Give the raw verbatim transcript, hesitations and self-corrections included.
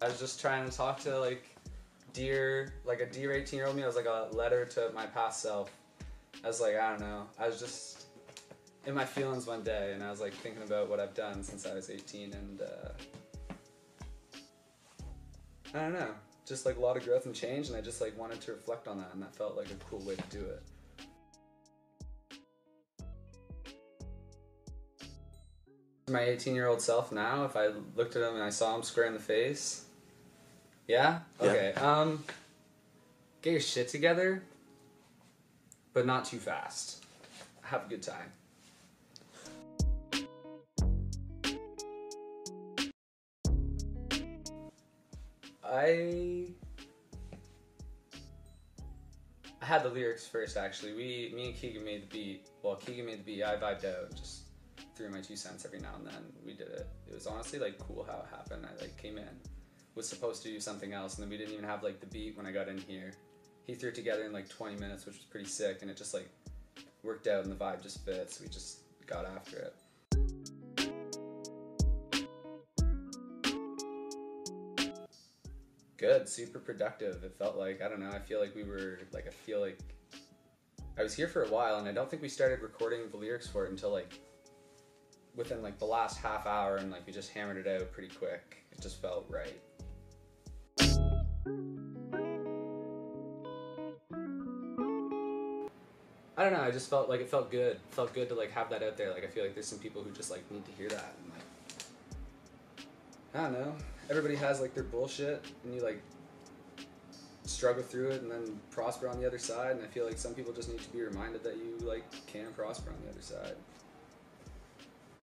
I was just trying to talk to like dear, like a dear eighteen year old me. I was like a letter to my past self. I was like, I don't know. I was just in my feelings one day and I was like thinking about what I've done since I was eighteen and uh, I don't know. Just like a lot of growth and change, and I just like wanted to reflect on that, and that felt like a cool way to do it. My eighteen year old self now, if I looked at him and I saw him square in the face, yeah? Okay, yeah. Um, get your shit together, but not too fast. Have a good time. I I had the lyrics first, actually. We, me and Keegan made the beat. Well, Keegan made the beat, I vibed out, just threw my two cents every now and then. We did it. It was honestly like cool how it happened. I like came in, was supposed to do something else, and then we didn't even have like the beat when I got in here. He threw it together in like twenty minutes, which was pretty sick, and it just like worked out and the vibe just fits. We just got after it. Good, super productive. It felt like, I don't know, I feel like we were, like, I feel like I was here for a while, and I don't think we started recording the lyrics for it until, like, within, like, the last half hour, and, like, we just hammered it out pretty quick. It just felt right. I don't know, I just felt, like, it felt good. It felt good to, like, have that out there. Like, I feel like there's some people who just, like, need to hear that, and, like, I don't know. Everybody has like their bullshit, and you like struggle through it and then prosper on the other side, and I feel like some people just need to be reminded that you like can prosper on the other side.